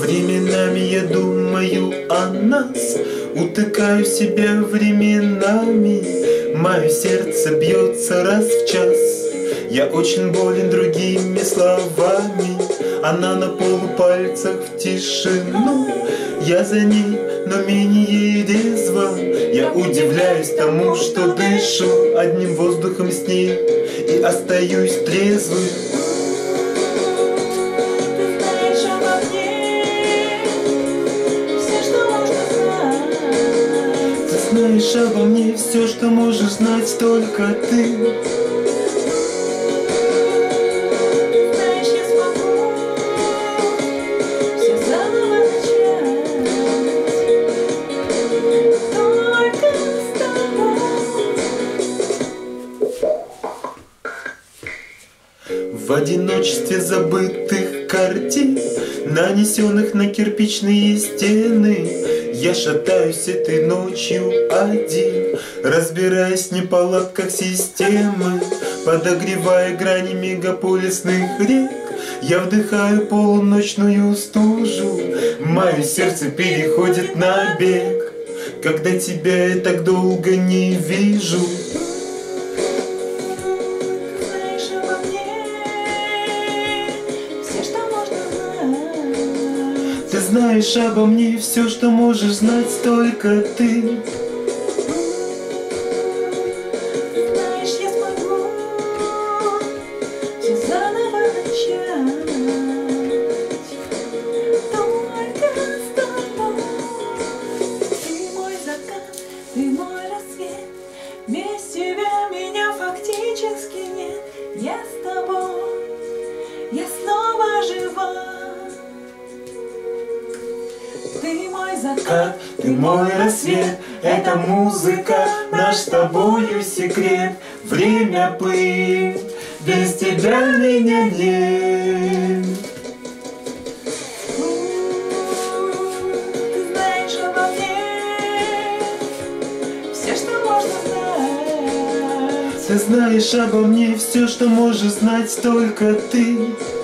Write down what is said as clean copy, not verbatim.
Временами я думаю о нас, утыкаю себя временами, мое сердце бьется раз в час. Я очень болен другими словами, она на полупальцах в тишину. Я за ней, но менее резво. Я удивляюсь тому, что дышу одним воздухом с ней и остаюсь трезвым. Ты знаешь обо мне все, что можешь знать только ты. Ты знаешь, я смогу все заново начать, только с тобой. В одиночестве забытых картин, нанесенных на кирпичные стены, я шатаюсь этой ночью один, разбираясь в неполадках системы, подогревая грани мегаполисных рек. Я вдыхаю полуночную стужу, мое сердце переходит на бег, когда тебя я так долго не вижу. Ты знаешь обо мне все, что можешь знать только ты. Ты знаешь, я смогу все заново начать, только с тобой. Ты мой закат, ты мой рассвет, без тебя меня фактически нет. Я с тобой, я снова жива. Ты мой закат, ты мой рассвет, это музыка, наш с тобою секрет. Время плыть, без тебя меня нет. Ты знаешь обо мне все, что можно знать. Ты знаешь обо мне все, что можешь знать только ты.